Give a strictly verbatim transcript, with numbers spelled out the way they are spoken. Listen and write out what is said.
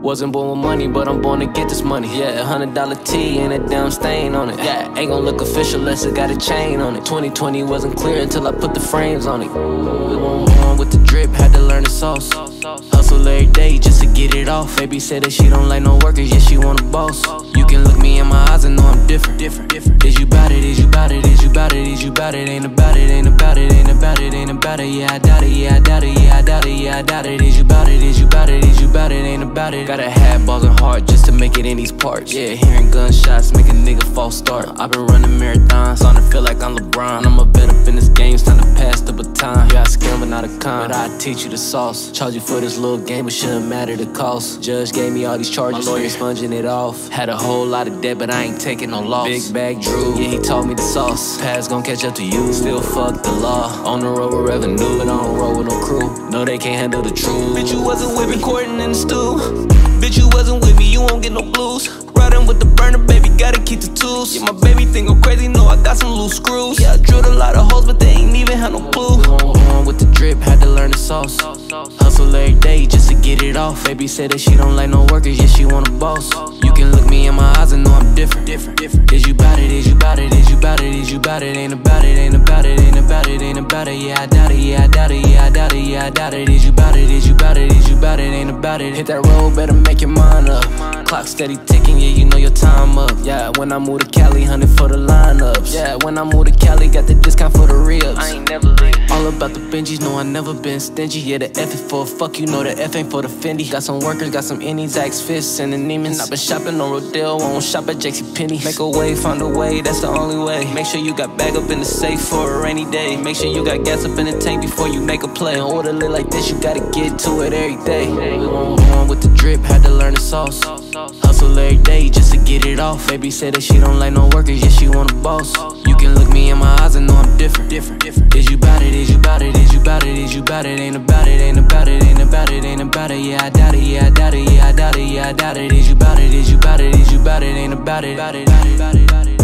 Wasn't born with money, but I'm born to get this money. Yeah, a hundred dollar T and a damn stain on it. Yeah, ain't gon' look official unless it got a chain on it. twenty twenty wasn't clear until I put the frames on it. We went on with the drip, had to learn the sauce. Hustle every day just to get it off. Baby said that she don't like no workers, yeah, she want a boss. You can look me in my eyes and know I'm different. Is you bout it, is you bout it, is you bout it, is you bout it? Ain't about it, ain't about it, ain't about it, ain't about it. Yeah, I doubt it, yeah, I doubt it, yeah, I doubt it, yeah, I doubt it. Is you bout it, is you bout it, is you bout it? Ain't about it. Gotta have balls and heart just to make it in these parts. Yeah, hearing gunshots make a nigga false start. I've been running marathons, starting to feel like I'm LeBron. I'ma bet up in this game, it's time to pass the baton. Yeah, I scam but not a con, but I teach you the sauce. Charge you for this little game, but shouldn't matter the cost. Judge gave me all these charges, my lawyer sponging it off. Had a whole lot of debt, but I ain't taking no loss. Big bag Drew, yeah, he taught me the sauce. Past gon' catch up to you, still fuck the law. On the road with revenue, but I don't roll with no crew. No, they can't handle the truth. Bitch, you wasn't with me, courting in the stew. Bitch, you wasn't with me, you won't get no blues. Riding with the burner, baby, gotta keep the tools. Yeah, my baby think I'm crazy, no, I got some loose screws. Yeah, I drilled a lot of holes, but they ain't even had no clue. On with the drip, had to learn the sauce. Hustle every day just to get it off. Baby said that she don't like no workers, yeah, she want a boss. You can look me in my eyes and know I'm different. Is you bout it, is you bout it, is you bout it, is you bout it? Ain't about it, ain't about it, ain't about it, ain't about it. Yeah, I doubt it, yeah, I doubt it, yeah, I doubt it, yeah, I doubt it. Is you bout it, is you bout it, is you bout it? Ain't about it. Hit that road, better make your mind up. Clock steady ticking, yeah, you know your time up. Yeah, when I move to Cali, hunting for the lineups. Yeah, when I move to Cali, got the discount for the ribs. I ain't never late. All about the Benjis, no, I never been stingy. Yeah, the F is for a fuck, you know the F ain't for the Fendi. Got some workers, got some innies, Axe Fists and the Neiman's. I been shopping on Rodale, I won't shop at JCPenney. Make a way, find a way, that's the only way. Make sure you got bag up in the safe for a rainy day. Make sure you got gas up in the tank before you make a play. In order to live like this, you gotta get to it every day. We won't go on with the drip, had to learn the sauce. Hustle every day just to get it off. Baby said that she don't like no workers, yeah, she want a boss. You can look me in my eyes and know I'm different. Is you bout it, is you bout it, is you bout it, is you bout it? Ain't about it, ain't about it, ain't about it, ain't about it. Yeah, I doubt it, yeah, I doubt it, yeah, I doubt it, yeah, I doubt it. Is you bout it, is you bout it, is you bout it? Ain't about it.